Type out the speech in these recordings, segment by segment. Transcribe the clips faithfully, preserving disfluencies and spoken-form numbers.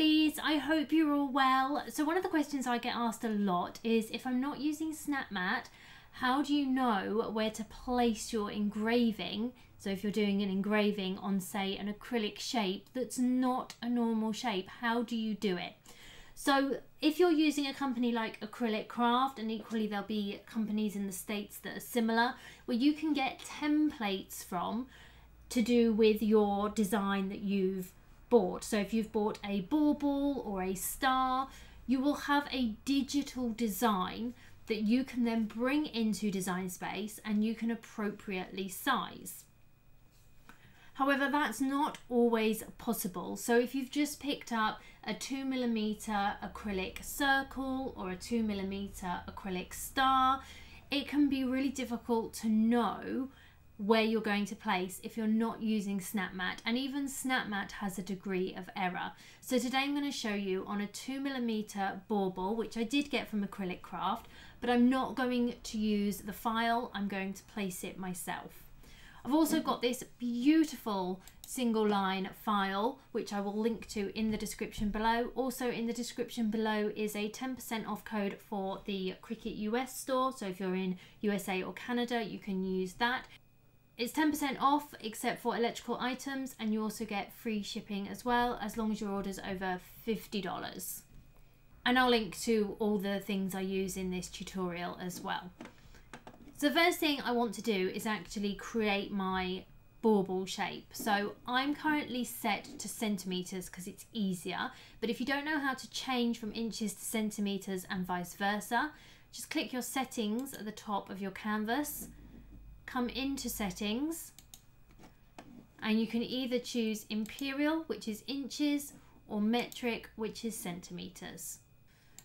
please. I hope you're all well. So one of the questions I get asked a lot is, if I'm not using Snapmat, how do you know where to place your engraving? So if you're doing an engraving on, say, an acrylic shape that's not a normal shape, how do you do it? So if you're using a company like Acrylic Craft, and equally there'll be companies in the States that are similar, where you can get templates from to do with your design that you've bought. So if you've bought a bauble or a star, you will have a digital design that you can then bring into Design Space and you can appropriately size. However, that's not always possible. So if you've just picked up a two millimeter acrylic circle or a two millimeter acrylic star, it can be really difficult to know where you're going to place if you're not using Snapmat, and even Snapmat has a degree of error. So today I'm going to show you on a two millimeter bauble, which I did get from Acrylic Craft, but I'm not going to use the file, I'm going to place it myself. I've also got this beautiful single line file, which I will link to in the description below. Also in the description below is a ten percent off code for the Cricut U S store, so if you're in U S A or Canada you can use that. It's ten percent off except for electrical items, and you also get free shipping as well, as long as your order's over fifty dollars. And I'll link to all the things I use in this tutorial as well. So the first thing I want to do is actually create my bauble shape. So I'm currently set to centimeters because it's easier, but if you don't know how to change from inches to centimeters and vice versa, just click your settings at the top of your canvas, come into settings, and you can either choose imperial, which is inches, or metric, which is centimeters.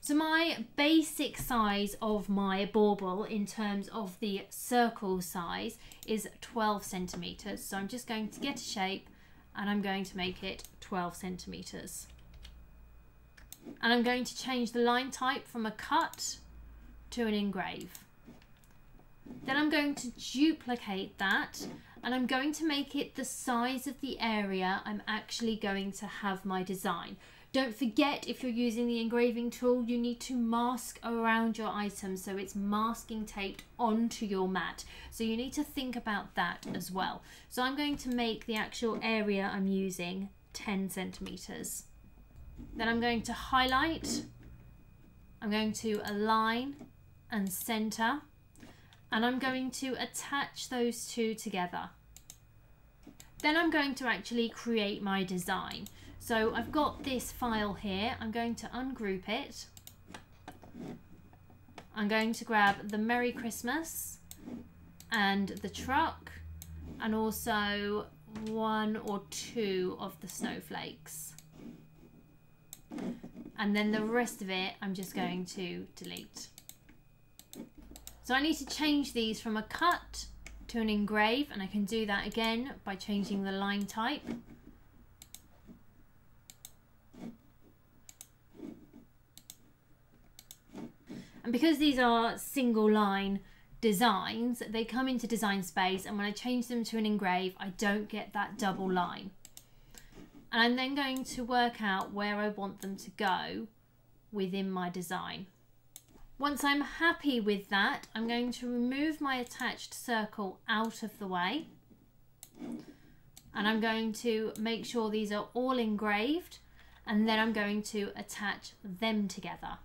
So my basic size of my bauble in terms of the circle size is twelve centimeters. So I'm just going to get a shape and I'm going to make it twelve centimeters. And I'm going to change the line type from a cut to an engrave. Then I'm going to duplicate that, and I'm going to make it the size of the area I'm actually going to have my design. Don't forget, if you're using the engraving tool, you need to mask around your item, so it's masking taped onto your mat. So you need to think about that as well. So I'm going to make the actual area I'm using ten centimeters. Then I'm going to highlight, I'm going to align and center. And I'm going to attach those two together. Then I'm going to actually create my design. So I've got this file here. I'm going to ungroup it. I'm going to grab the Merry Christmas and the truck, and also one or two of the snowflakes. And then the rest of it, I'm just going to delete. So I need to change these from a cut to an engrave, and I can do that again by changing the line type. And because these are single line designs, they come into Design Space, and when I change them to an engrave, I don't get that double line. And I'm then going to work out where I want them to go within my design. Once I'm happy with that, I'm going to remove my attached circle out of the way, and I'm going to make sure these are all engraved, and then I'm going to attach them together.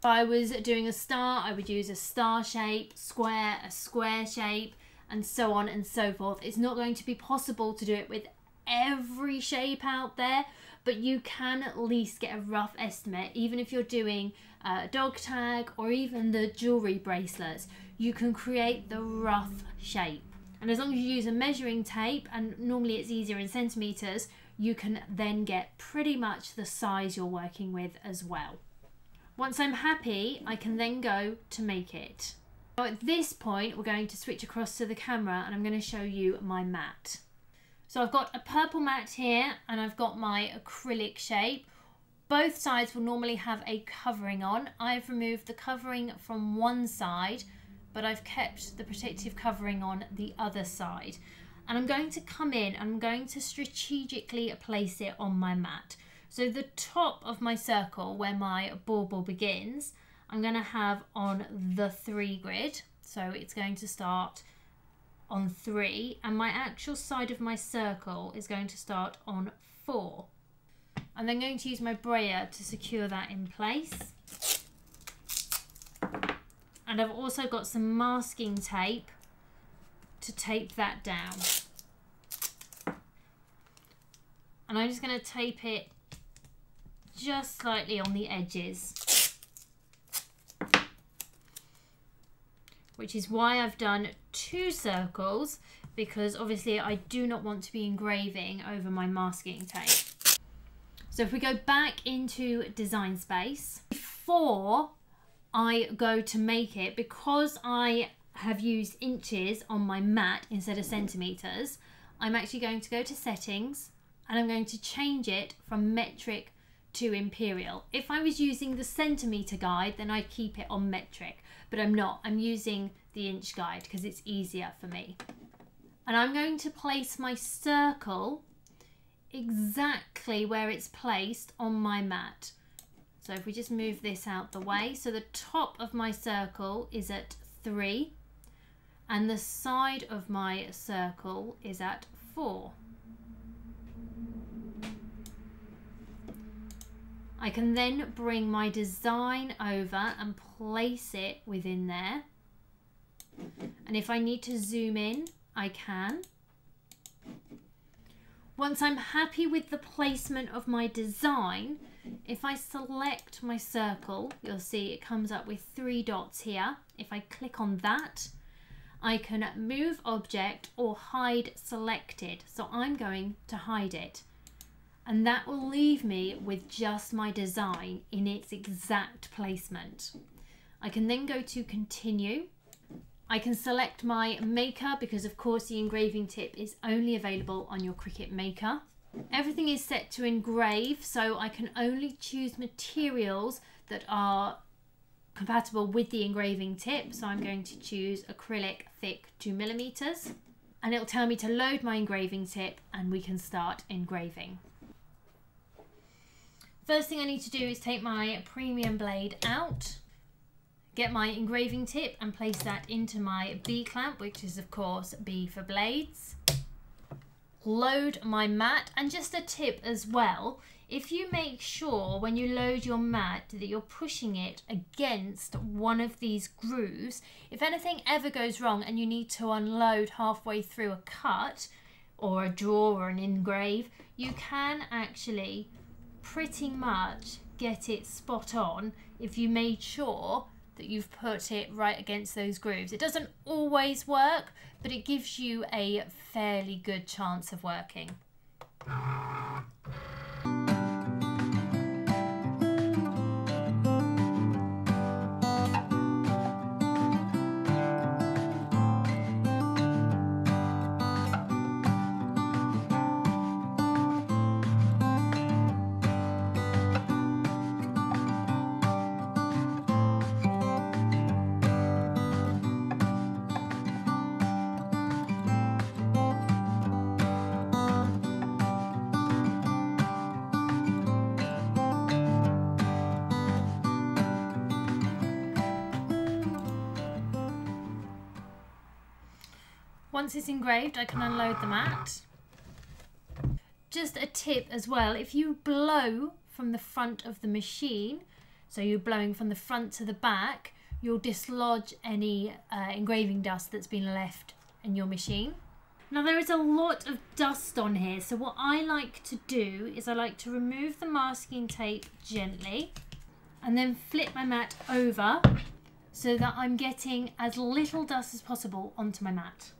If I was doing a star, I would use a star shape, square, a square shape, and so on and so forth. It's not going to be possible to do it with every shape out there, but you can at least get a rough estimate. Even if you're doing a dog tag or even the jewelry bracelets, you can create the rough shape. And as long as you use a measuring tape, and normally it's easier in centimeters, you can then get pretty much the size you're working with as well. Once I'm happy, I can then go to make it. Now at this point, we're going to switch across to the camera, and I'm going to show you my mat. So I've got a purple mat here, and I've got my acrylic shape. Both sides will normally have a covering on. I've removed the covering from one side, but I've kept the protective covering on the other side. And I'm going to come in, and I'm going to strategically place it on my mat. So the top of my circle where my bauble begins, I'm going to have on the three grid. So it's going to start on three, and my actual side of my circle is going to start on four. I'm then going to use my brayer to secure that in place. And I've also got some masking tape to tape that down. And I'm just going to tape it just slightly on the edges, which is why I've done two circles, because obviously I do not want to be engraving over my masking tape. So if we go back into Design Space, before I go to make it, because I have used inches on my mat instead of centimeters, I'm actually going to go to settings and I'm going to change it from metric to imperial. If I was using the centimeter guide, then I'd keep it on metric, but I'm not. I'm using the inch guide because it's easier for me. And I'm going to place my circle exactly where it's placed on my mat. So if we just move this out the way, so the top of my circle is at three and the side of my circle is at four. I can then bring my design over and place it within there. And if I need to zoom in, I can. Once I'm happy with the placement of my design, if I select my circle, you'll see it comes up with three dots here. If I click on that, I can move object or hide selected. So I'm going to hide it. And that will leave me with just my design in its exact placement. I can then go to continue. I can select my maker because of course the engraving tip is only available on your Cricut Maker. Everything is set to engrave, so I can only choose materials that are compatible with the engraving tip. So I'm going to choose acrylic thick two millimeters, and it'll tell me to load my engraving tip and we can start engraving. First thing I need to do is take my premium blade out, get my engraving tip and place that into my B clamp, which is of course B for blades. Load my mat, and just a tip as well, if you make sure when you load your mat that you're pushing it against one of these grooves, if anything ever goes wrong and you need to unload halfway through a cut or a draw or an engrave, you can actually pretty much get it spot on if you made sure that you've put it right against those grooves. It doesn't always work, but it gives you a fairly good chance of working. Once it's engraved, I can unload the mat. Just a tip as well, if you blow from the front of the machine, so you're blowing from the front to the back, you'll dislodge any uh, engraving dust that's been left in your machine. Now there is a lot of dust on here, so what I like to do is I like to remove the masking tape gently and then flip my mat over so that I'm getting as little dust as possible onto my mat.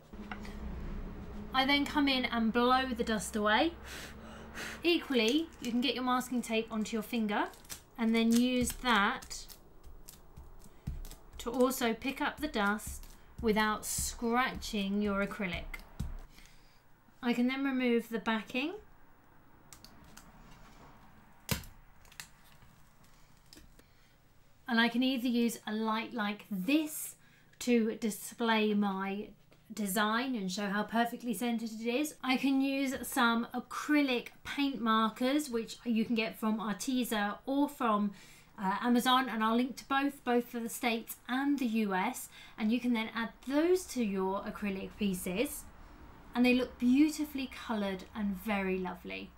I then come in and blow the dust away. Equally, you can get your masking tape onto your finger and then use that to also pick up the dust without scratching your acrylic. I can then remove the backing. And I can either use a light like this to display my design and show how perfectly centered it is. I can use some acrylic paint markers, which you can get from Arteza or from uh, Amazon, and I'll link to both, both for the States and the U S, and you can then add those to your acrylic pieces, and they look beautifully colored and very lovely.